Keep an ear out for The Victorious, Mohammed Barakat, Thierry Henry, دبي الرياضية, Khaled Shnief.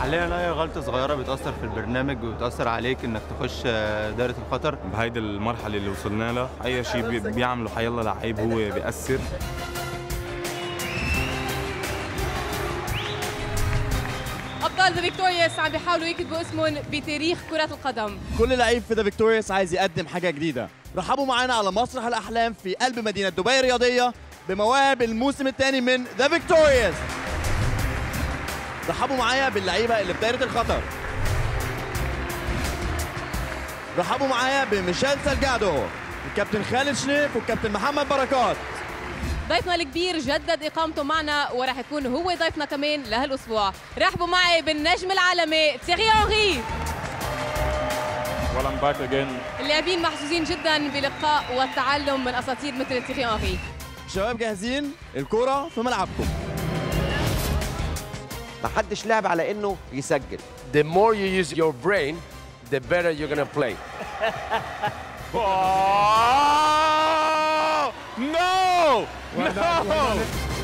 حاليا اي غلطه صغيره بتاثر في البرنامج وبتاثر عليك انك تخش دائره الخطر. بهيدي المرحله اللي وصلنا لها اي شيء بيعمله حيلا لعيب هو بياثر. ابطال ذا فيكتوريوس عم بيحاولوا يكتبوا اسمهم بتاريخ كره القدم. كل لعيب في ذا فيكتوريوس عايز يقدم حاجه جديده. رحبوا معانا على مسرح الاحلام في قلب مدينه دبي الرياضيه بمواهب الموسم الثاني من ذا فيكتوريوس. رحبوا معايا باللعيبه اللي في دايره الخطر. رحبوا معايا بميشيل سالجادو، الكابتن خالد شنيف والكابتن محمد بركات. ضيفنا الكبير جدد اقامته معنا وراح يكون هو ضيفنا كمان لهالاسبوع. رحبوا معي بالنجم العالمي تيري هنري. اللاعبين محظوظين جدا بلقاء والتعلم من اساطير مثل تيري هنري. شباب جاهزين؟ الكره في ملعبكم. ما حدش لعب على انه يسجل. The more you use your brain, the better you're gonna play. No! No!